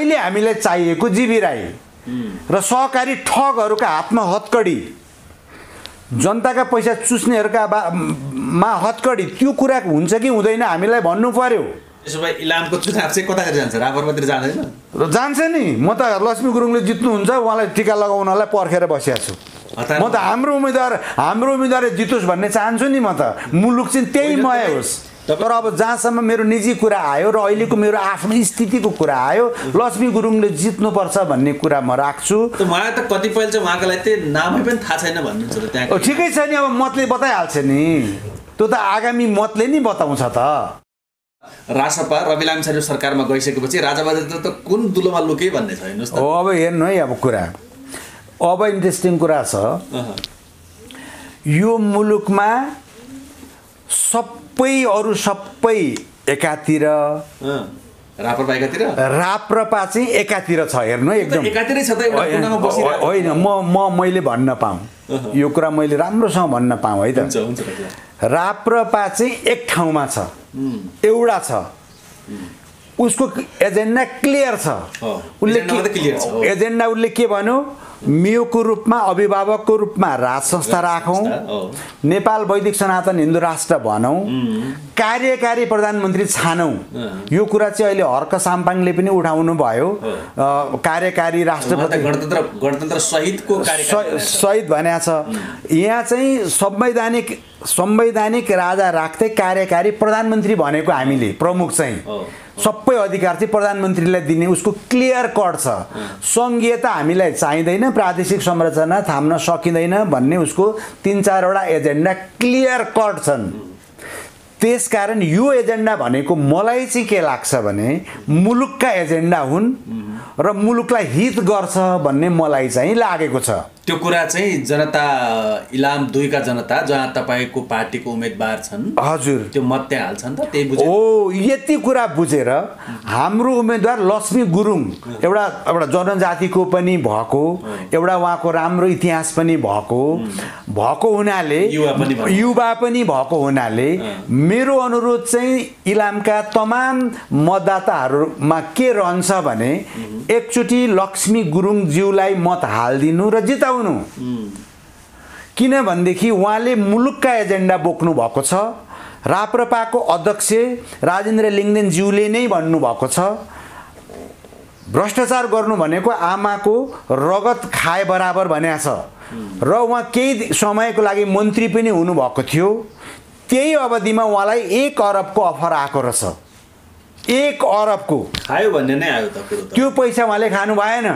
अहिले हामीलाई चाहिएको जीवी राई र सहकारी ठगहरुका हातमा हतकडी, जनताका पैसा चुस्नेहरुका मा हतकडी, त्यो कुरा हुन्छ कि हुँदैन हामीलाई भन्नु पर्यो। त्यसो भए इलामको चुनाव चाहिँ कता जान्छ? राप्रपातिर जाँदैन र जान्छ नि। म त लक्ष्मी गुरुङले जित्नुहुन्छ उहाँलाई टीका लगाउनलाई पर्खेर बसिया छु। म त हाम्रो उम्मेदवारले जितोस् भन्ने चाहन्छु नि। म त मुलुक चाहिँ त्यही मय होस्। तर अब जहाँसम्म मेरो निजी कुरा आयो र अहिलेको मेरो आफ्नो स्थितिको कुरा आयो, लक्ष्मी गुरुङले जित्नुपर्छ भन्ने कुरा म राख्छु। उहाँलाई त कतिपय चाहिँ उहाँको लागि त्यो नामै पनि थाहा छैन भन्नुहुन्छ त। त्यहाँ ठिकै छ नि, अब मतले बताइहाल्छ नि, त्यो त आगामी मतले नि बताउँछ त। राप्रपा रवि लामिछाने सरकारमा गइसकेपछि राजाबाजेन्द्र त कुन दुलोमा लुके भन्ने छ हेर्नुहोस् त। हो अब हेर्नु है, अब कुरा अब इन्ट्रेस्टिङ कुरा छ। यो मुलुकमा सबै अरू सबै एकातिर, राप्रपा चाहिँ एकातिर छ। हेर्नु एकदम एकातिरै छ त, एउटा कुनामा बसिरहेको होइन। मैले भन्न पाऊँ यो कुरा, मैले राम्रोसँग भन्न पाऊँ है त। राप्रपा चाहिँ एक ठाउँमा छ, एउटा छ, उसको एजेन्डा क्लियर छ। एजेन्डा उसले के भन्यो, मेयोको रूपमा, अभिभावकको रूपमा राज संस्था राखौँ, नेपाल वैदिक सनातन हिन्दू राष्ट्र भनौँ, कार्यकारी प्रधानमन्त्री छानौँ। यो कुरा चाहिँ अहिले हर्क साम्पाङले पनि उठाउनु भयो। कार्यकारी राष्ट्रपति गणतन्त्र सहित भन्या छ। यहाँ चाहिँ संवैधानिक राजा राख्दै कार्यकारी प्रधानमन्त्री भनेको हामीले प्रमुख चाहिँ सबै अधिकार चाहिँ प्रधानमन्त्रीलाई दिने, उसको क्लियर कट छ। सङ्घीयता हामीलाई चाहिँदैन, प्रादेशिक संरचना थाम्न सकिँदैन भन्ने उसको 3-4 वटा एजेन्डा क्लियर कट छन्। त्यसकारण यो एजेन्डा भनेको मलाई चाहिँ के लाग्छ भने मुलुकका एजेन्डा हुन् र मुलुकलाई हित गर्छ भन्ने मलाई चाहिँ लागेको छ। त्यो कुरा चाहिँ जनता, इलाम 2 का जनता जहाँ तपाईँको पार्टीको उम्मेदवार छन् हजुर, त्यो मत त्यहाँ हाल्छन् त, त्यही बुझेर। ओ यति कुरा बुझेर हाम्रो उम्मेदवार लक्ष्मी गुरुङ, एउटा जनजातिको पनि भएको, एउटा उहाँको राम्रो इतिहास पनि भएको हुनाले, युवा पनि भएको हुनाले, मेरो अनुरोध चाहिँ इलामका तमाम मतदाताहरूमा के रहन्छ भने एकचोटि लक्ष्मी गुरुङज्यूलाई मत हालिदिनु र जिताउनु। किनभनेदेखि उहाँले मुलुकका एजेन्डा बोक्नु भएको छ। राप्रपाको अध्यक्ष राजेन्द्र लिङ्देन ज्यूले नै भन्नुभएको छ, भ्रष्टाचार गर्नु भनेको आमाको रगत खाए बराबर भनेको छ। र उहाँ केही समयको लागि मन्त्री पनि हुनुभएको थियो। त्यही अवधिमा उहाँलाई 1 अरबको अफर आएको रहेछ। 1 अरबको खायो भन्ने नै आयो त, त्यो पैसा उहाँले खानु भएन।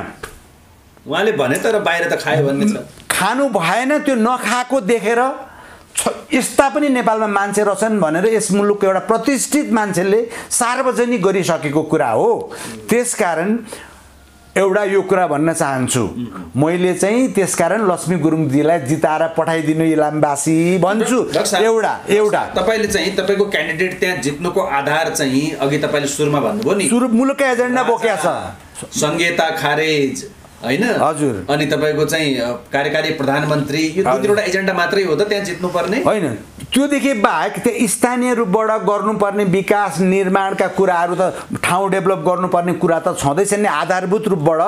उहाँले भने तर बाहिर त खायो भन्ने छ, खानु भएन। त्यो नखाएको देखेर यस्ता पनि नेपालमा मान्छे रहेछन् भनेर यस मुलुकको एउटा प्रतिष्ठित मान्छेले सार्वजनिक गरिसकेको कुरा हो। त्यसकारण एउटा यो कुरा भन्न चाहन्छु मैले चाहिँ, त्यसकारण लक्ष्मी गुरुङजीलाई जिताएर पठाइदिनु इलामवासी भन्छु। एउटा तपाईँले चाहिँ तपाईँको क्यान्डिडेट त्यहाँ जित्नुको आधार चाहिँ अघि तपाईँले सुरुमा भन्नुभयो नि, सुरु मुलुकको एजेन्डा बोकेको छ, संघीयता खारेज हैन हजुर, अनि तपाईको चाहिँ कार्यकारी प्रधानमन्त्री, यो 2-3 वटा एजेन्डा मात्रै हो त त्यहाँ जित्नु पर्ने हैन। त्योदेखि बाहेक त्यहाँ स्थानीय रूपबाट गर्नुपर्ने विकास निर्माणका कुराहरू, त ठाउँ डेभलप गर्नुपर्ने कुरा त छँदैछ नि। आधारभूत रूपबाट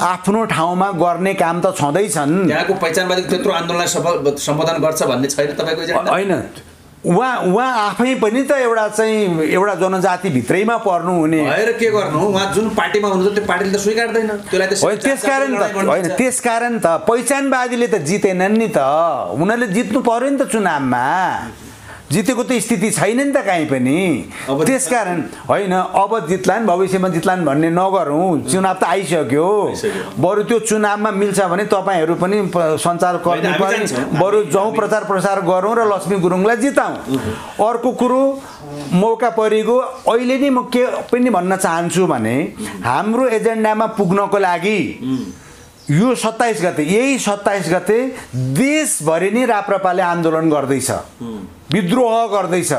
आफ्नो ठाउँमा गर्ने काम त छँदैछन्। त्यहाँको पहिचानवादी त्यत्रो आन्दोलनलाई सफल सम्बोधन गर्छ भन्ने छैन तपाईको एजेन्डा हैन। उहाँ आफै पनि त एउटा जनजाति भित्रैमा पर्नु हुने भएर के गर्नु, उहाँ जुन पार्टीमा हुनुहुन्छ त्यो पार्टीले त स्वीकार्दैन त्यसलाई त। त्यसकारण त पहिचानवादीले त जितेनन् नि त, उनीहरूले जित्नु पर्यो नि त। चुनावमा जितेको त स्थिति छैन नि त कहीँ पनि। त्यसकारण होइन, अब जित्लान्, भविष्यमा जित्लान् भन्ने नगरौँ। चुनाव त आइसक्यो, बरु त्यो चुनावमा मिल्छ भने तपाईँहरू पनि सञ्चारकर्मी पनि बरु जाउँ, प्रचार प्रसार गरौँ र लक्ष्मी गुरुङलाई जिताउँ। अर्को कुरो मौका परेको अहिले नै म के पनि भन्न चाहन्छु भने हाम्रो एजेन्डामा पुग्नको लागि यो 27 गते, यही 27 गते देशभरि नै राप्रपाले आन्दोलन गर्दैछ, विद्रोह गर्दैछ।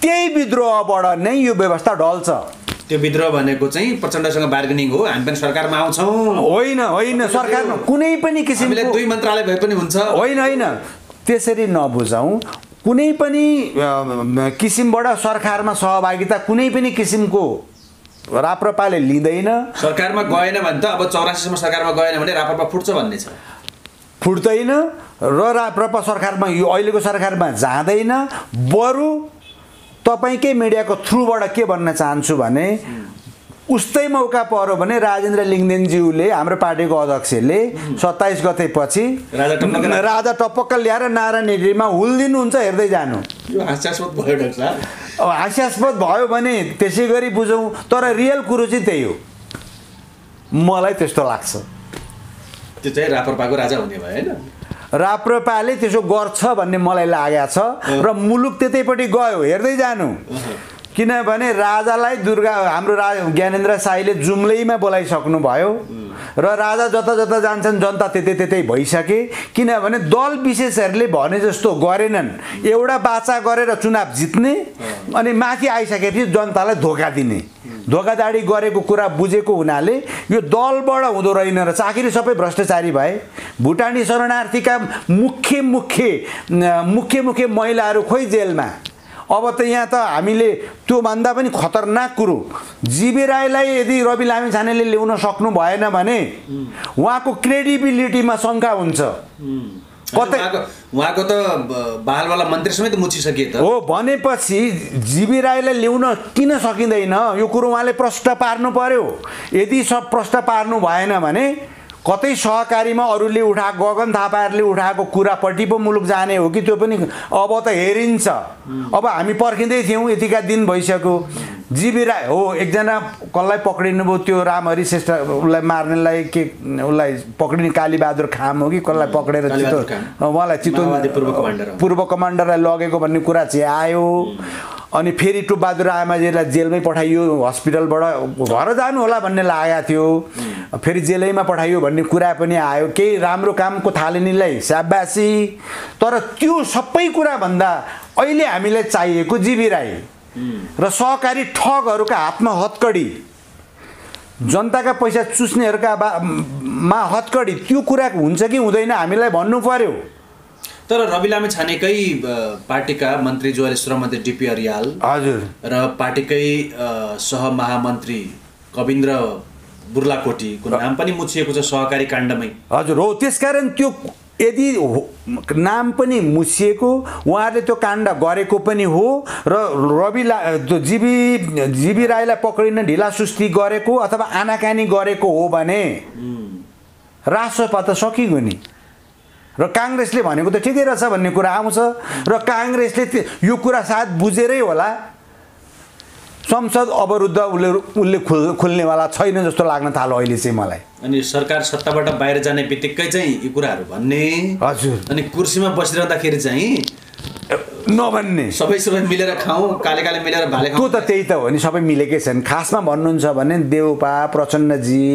त्यही विद्रोहबाट नै यो व्यवस्था ढल्छ। त्यो विद्रोह भनेको चाहिँ प्रचण्डसँग बार्गेनिङ हो, हामी पनि सरकारमा आउँछौँ। होइन सरकारमा कुनै पनि किसिमको 2 मन्त्रालय भए पनि हुन्छ। होइन त्यसरी नबुझौँ। कुनै पनि किसिमबाट सरकारमा सहभागिता, कुनै पनि किसिमको राप्रपाले लिँदैन, सरकारमा गएन भने त अब 84 सम्म सरकारमा गएन भने राप्रपा फुट्छ भन्ने छ, फुट्दैन र राप्रपा सरकारमा यो अहिलेको सरकारमा जाँदैन। बरु तपाईकै मिडियाको थ्रुबाट के भन्न चाहन्छु भने उस्तै मौका पर्यो भने राजेन्द्र लिङ्देनज्यूले हाम्रो पार्टीको अध्यक्षले 27 गतेपछि राजा टपक्क ल्याएर नारायणगिरीमा हुल्दिनुहुन्छ, हेर्दै जानु। यो हास्यास्पद भयो डाक्टर साहब, अब हास्यास्पद भयो भने त्यसै गरी बुझौँ, तर रियल कुरो चाहिँ त्यही हो, मलाई त्यस्तो लाग्छ। त्यो चाहिँ राप्रपाको राजा हुने भयो हैन, राप्रपाले त्यसो गर्छ भन्ने मलाई लागेको छ र मुलुक त्यतैपट्टि गयो, हेर्दै जानु। किनभने राजालाई दुर्गा हाम्रो ज्ञानेन्द्र शाहीले जुम्लैमा बोलाइसक्नु भयो र राजा जता जता जान्छन् जनता त्यतै त्यतै भइसके। किनभने दल विशेषहरूले भने जस्तो गरेनन्, एउटा बाचा गरेर चुनाव जित्ने अनि माथि आइसकेपछि जनतालाई धोका दिने, धोकाधडी गरेको कुरा बुझेको हुनाले यो दलबाट हुँदो रहेन रहेछ। आखिरी सबै भ्रष्टाचारी भए, भुटानी शरणार्थीका मुख्य महिलाहरू खोइ जेलमा। अब त यहाँ त हामीले त्योभन्दा पनि खतरनाक कुरो, जीवी राईलाई यदि रवि लामिछानेले ल्याउन सक्नु भएन भने उहाँको क्रेडिबिलिटीमा शङ्का हुन्छ। कतै उहाँको त बालवाला मन्त्री समेत मुछिसकिए त हो, भनेपछि जीवी राईलाई ल्याउन किन सकिँदैन, यो कुरो उहाँले प्रश्न पार्नु पर्यो। यदि सब प्रश्न पार्नु भएन भने कतै सहकारीमा अरूले उठाएको, गगन थापाहरूले उठाएको कुरापट्टि पो मुलुक जाने हो कि, त्यो पनि अब त हेरिन्छ। अब हामी पर्खिँदै थियौँ, यतिका दिन भइसक्यो, जीवी राई हो एकजना कसलाई पक्रिनुभयो, त्यो रामहरि श्रेष्ठ उसलाई मार्नेलाई के उसलाई पक्रिने कालीबहादुर खाम हो कि कसलाई पक्रेर चितवन, उहाँलाई चितवन पूर्व कमान्डरलाई लगेको भन्ने कुरा चाहिँ आयो। अनि फेरि टुपबहादुर आमाजीलाई जेलमै पठाइयो, हस्पिटलबाट घर जानु होला भन्ने लागेको थियो, फेरि जेलैमा पठाइयो भन्ने कुरा पनि आयो। केही राम्रो कामको थालनीलाई शाबासी, तर त्यो सबै कुराभन्दा अहिले हामीलाई चाहिएको जीवी राई र सहकारी ठगहरूका हातमा हतकडी, जनताका पैसा चुस्नेहरूका मा हतकडी, त्यो कुरा हुन्छ कि हुँदैन हामीलाई भन्नु पर्यो। तर रवि लामिछानेकै पार्टीका मन्त्री जो अहिले श्रम मन्त्री डिपी अर्याल हजुर र पार्टीकै सहमहामन्त्री कविन्द्र बुर्लाकोटीको नाम पनि मुछिएको छ सहकारी काण्डमै। हजुर हो, त्यसकारण त्यो यदि नाम पनि मुछिएको, उहाँहरूले त्यो काण्ड गरेको पनि हो र जीवी राईलाई पक्रिन ढिलासुस्ती गरेको अथवा आनाकानी गरेको हो भने राष्ट्रपा त सकिगयो नि, र काङ्ग्रेसले भनेको त ठिकै रहेछ भन्ने कुरा आउँछ। र काङ्ग्रेसले यो कुरा सायद बुझेरै होला, संसद अवरुद्ध उसले खुल्नेवाला छैन जस्तो लाग्न थाल्यो अहिले चाहिँ मलाई। अनि सरकार सत्ताबाट बाहिर जाने बित्तिकै चाहिँ यो कुराहरू भन्ने, हजुर, अनि कुर्सीमा बसिरहँदाखेरि चाहिँ नभन्ने, सबै मिलेर खाऊँ, काले काले मिलेर भाले खाऊँ, त्यो त त्यही त हो नि, सबै मिलेकै छन्। खासमा भन्नुहुन्छ भने देउपा, प्रचण्डजी,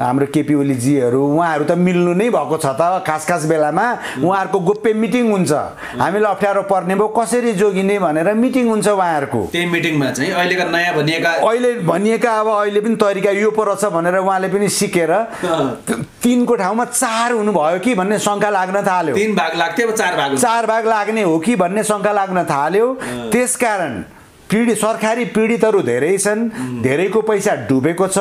हाम्रो केपी ओलीजीहरू, उहाँहरू त मिल्नु नै भएको छ त, खास बेलामा उहाँहरूको गोप्य मिटिङ हुन्छ, हामीलाई अप्ठ्यारो पर्ने भयो कसरी जोगिने भनेर मिटिङ हुन्छ उहाँहरूको। त्यही मिटिङमा चाहिँ अहिलेका नयाँ भनिएका अब अहिले पनि तरिका यो पो रहेछ भनेर उहाँले पनि सिकेर 3 को ठाउँमा 4 हुनुभयो कि भन्ने शङ्का लाग्न थाल्यो। 3 भाग लाग्थ्यो, अब 4 भाग लाग्ने हो कि भन्ने शङ्का लाग्न थाल्यो। त्यसकारण सरकारी पीडितहरू धेरै छन्, धेरैको पैसा डुबेको छ,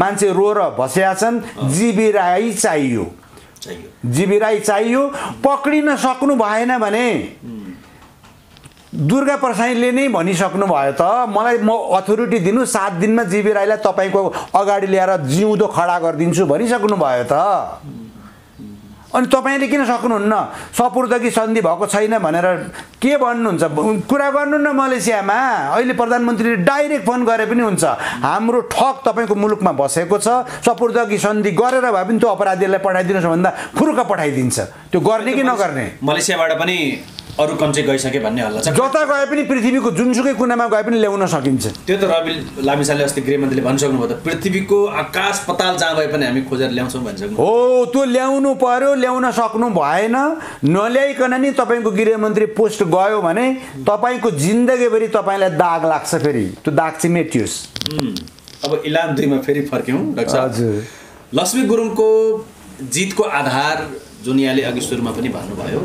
मान्छे रोएर बसेका छन्। जीवी राई चाहियो, जीवी राई चाहियो। पक्रिन सक्नु भएन भने दुर्गा परसाईले नै भनिसक्नु भयो त, मलाई अथोरिटी दिनु, 7 दिनमा जीवी राईलाई तपाईँको अगाडि ल्याएर जिउँदो खडा गरिदिन्छु भनिसक्नु भयो त। अनि तपाईँले किन सक्नुहुन्न, सपुर्दगी सन्धि भएको छैन भनेर के भन्नुहुन्छ, कुरा गर्नुहुन्न। मलेसियामा अहिले प्रधानमन्त्रीले डाइरेक्ट फोन गरे पनि हुन्छ, हाम्रो ठग तपाईँको मुलुकमा बसेको छ, सपुर्दगी सन्धि गरेर भए पनि त्यो अपराधीहरूलाई पठाइदिनुहोस् भन्दा फुरुक्क पठाइदिन्छ। त्यो गर्ने कि नगर्ने, मलेसियाबाट पनि अरू कन्ट्री गइसके भन्ने हल्ला छ, जता गए पनि पृथ्वीको जुनसुकै कुनामा गए पनि ल्याउन सकिन्छ। त्यो त रवि लामिछानेले अस्ति गृहमन्त्रीले भनिसक्नुभयो त, पृथ्वीको आकाश पताल जहाँ भए पनि हामी खोजेर ल्याउँछौँ भनिसक्नु हो, त्यो ल्याउनु पर्यो। ल्याउन सक्नु भएन, नल्याइकन नि तपाईँको गृहमन्त्री पोस्ट गयो भने तपाईँको जिन्दगीभरि तपाईँलाई दाग लाग्छ, फेरि त्यो दाग चाहिँ मेटियोस्। अब इलाम 2 मा फेरि फर्क्यौँ डाक्टर, हजुर। लक्ष्मी गुरुङको जितको आधार जुन यहाँले अघि सुरुमा पनि भन्नुभयो,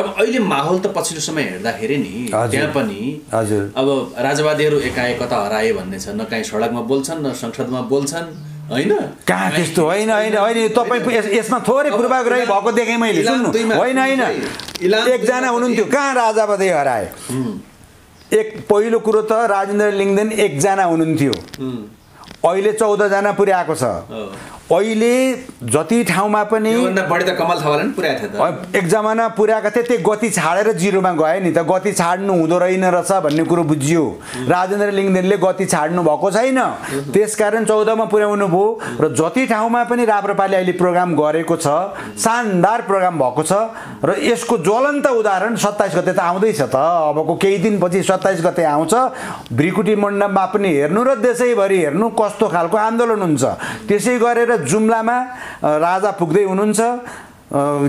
अब अहिले माहौल त पछिल्लो समय हेर्दाखेरि नि त्यहाँ पनि अब राजवादीहरू एकाएक कता हराए भन्ने छ, न कहीँ सडकमा बोल्छन् न संसदमा बोल्छन्, होइन कहाँ त्यस्तो होइन होइन होइन तपाईँ यसमा थोरै पूर्वाग्रही भएको देखेँ मैले, सुन्नु होइन होइन एकजना हुनुहुन्थ्यो कहाँ राजवादी हराए, एक पहिलो कुरो त राजेन्द्र लिङ्देन एकजना हुनुहुन्थ्यो, अहिले 14 जना पुर्याएको छ, अहिले जति ठाउँमा पनि एक जमाना पुर्याएका थिए त्यो गति छाडेर जिरोमा गए नि, त गति छाड्नु हुँदो रहेन रहेछ भन्ने कुरो बुझियो। राजेन्द्र लिङ्देनले गति छाड्नु भएको छैन, त्यसकारण 14 मा पुर्याउनु भयो र जति ठाउँमा पनि राप्रपाले अहिले प्रोग्राम गरेको छ, शानदार प्रोग्राम भएको छ र यसको ज्वलन्त उदाहरण 27 गते त आउँदैछ, त अबको केही दिनपछि 27 गते आउँछ, भ्रिकुटी मण्डपमा पनि हेर्नु र देशैभरि हेर्नु कस्तो खालको आन्दोलन हुन्छ। त्यसै गरेर जुम्लामा राजा पुग्दै हुनुहुन्छ,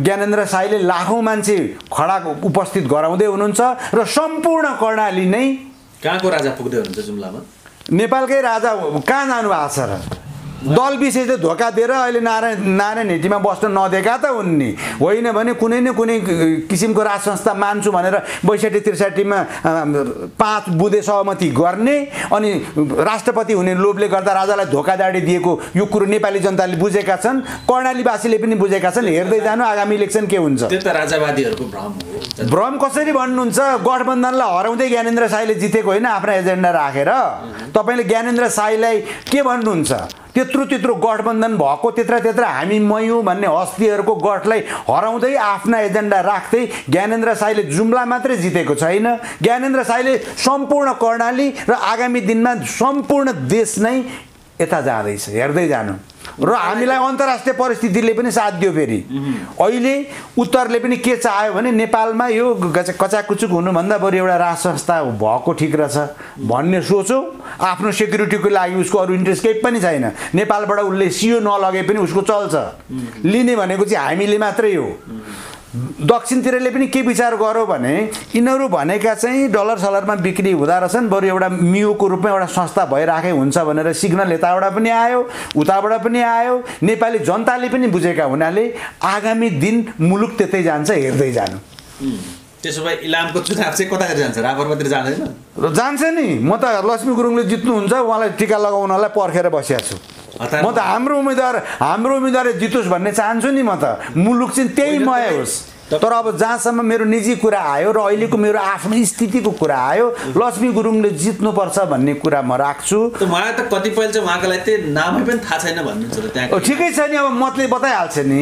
ज्ञानेन्द्र शाहीले लाखौं मान्छे खडा उपस्थित गराउँदै हुनुहुन्छ र सम्पूर्ण कर्णाली नै कहाँको राजा पुग्दै हुनुहुन्छ जुम्लामा, नेपालकै राजा कहाँ जानु भएको छ र दल विशेषले धोका दिएर अहिले नारायण हेटीमा बस्न नदिएका त हुन् नि, होइन भने कुनै न कुनै किसिमको राज संस्था मान्छु भनेर 62-63 मा 5 बुँदे सहमति गर्ने अनि राष्ट्रपति हुने लोभले गर्दा राजालाई धोकादाडी दिएको यो कुरो नेपाली जनताले बुझेका छन्, कर्णालीवासीले पनि बुझेका छन्। हेर्दै जानु आगामी इलेक्सन के हुन्छ। त्यो त राजावादीहरूको भ्रम हो। भ्रम कसरी भन्नुहुन्छ? गठबन्धनलाई हराउँदै ज्ञानेन्द्र शाहीले जितेको होइन, आफ्ना एजेन्डा राखेर। तपाईँले ज्ञानेन्द्र शाहीलाई के भन्नुहुन्छ? त्यत्रो गठबन्धन भएको त्यत्रा हामी मयौँ भन्ने हस्तीहरूको गठलाई हराउँदै आफ्ना एजेन्डा राख्दै ज्ञानेन्द्र शाहीले जुम्ला मात्रै जितेको छैन, ज्ञानेन्द्र शाहीले सम्पूर्ण कर्णाली र आगामी दिनमा सम्पूर्ण देश नै यता जाँदैछ। हेर्दै जानु र हामीलाई अन्तर्राष्ट्रिय परिस्थितिले पनि साथ दियो। फेरि अहिले उत्तरले पनि के चाह्यो भने नेपालमा यो कचाकुचुक हुनुभन्दा बरु एउटा राज संस्था भएको ठिक रहेछ भन्ने सोचो, आफ्नो सेक्युरिटीको लागि उसको अरू इन्ट्रेस्ट केही पनि छैन। नेपालबाट उसले सियो नलगे पनि उसको चल्छ, लिने भनेको चाहिँ हामीले मात्रै हो। दक्षिणतिरले पनि के विचार गर्यो भने यिनीहरू भनेका चाहिँ डलर सलरमा बिक्री हुँदा रहेछन्, बरु एउटा मियोको रूपमा एउटा संस्था भइराखे हुन्छ भनेर सिग्नल यताबाट पनि आयो उताबाट पनि आयो। नेपाली जनताले पनि बुझेका हुनाले आगामी दिन मुलुक त्यतै जान्छ। हेर्दै जानु। त्यसो भए इलामको चुनाव चाहिँ कता जान्छ? राप्रपातिर जाँदैन र जान्छ नि। म त लक्ष्मी गुरुङले जित्नुहुन्छ उहाँलाई टिका लगाउनलाई पर्खेर बसिरहेको छु। म त हाम्रो उम्मेदवार जितोस् भन्ने चाहन्छु नि। म त मुलुक चाहिँ त्यही मय होस्। तर अब जहाँसम्म मेरो निजी कुरा आयो र अहिलेको मेरो आफ्नो स्थितिको कुरा आयो, लक्ष्मी गुरुङले जित्नुपर्छ भन्ने कुरा म राख्छु। उहाँ त कतिपय चाहिँ उहाँको लागि त्यो नामै पनि थाहा छैन भन्नुहुन्छ र त्यहाँ। ठिकै छ नि, अब मतले बताइहाल्छ नि,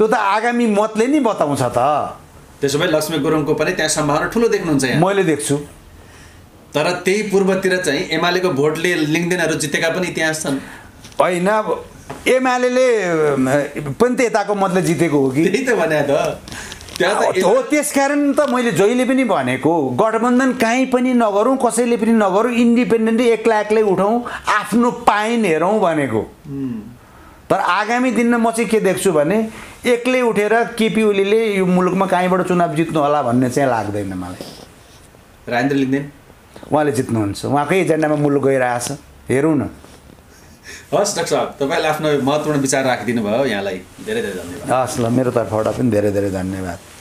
त्यो त आगामी मतले नि बताउँछ। त त्यसो भए लक्ष्मी गुरुङको पनि त्यहाँ सम्भावना ठुलो देख्नुहुन्छ? मैले देख्छु। तर त्यही पूर्वतिर चाहिँ एमालेको भोटले लिङ्देनहरू जितेका पनि इतिहास छन् होइन? एमाले पनि त यताको मतले जितेको हो कि? त्यही त भने हो। त्यसकारण त मैले जहिले पनि भनेको गठबन्धन काहीँ पनि नगरौँ, कसैले पनि नगरौँ, इन्डिपेन्डेन्टली एक्लै उठाउँ, आफ्नो पाइन हेरौँ भनेको। तर आगामी दिनमा म चाहिँ के देख्छु भने एक्लै उठेर केपी ओलीले यो मुलुकमा काहीँबाट चुनाव जित्नु होला भन्ने चाहिँ लाग्दैन मलाई। राजेन्द्र लिङ्देन उहाँले जित्नुहुन्छ, उहाँकै एजेन्डामा मुलुक गइरहेछ, हेरौँ न। हस् डाक्टर साहब, तपाईँले आफ्नो महत्त्वपूर्ण विचार राखिदिनु भयो, यहाँलाई धेरै धेरै धन्यवाद। हस् ल, मेरो तर्फबाट पनि धेरै धेरै धन्यवाद।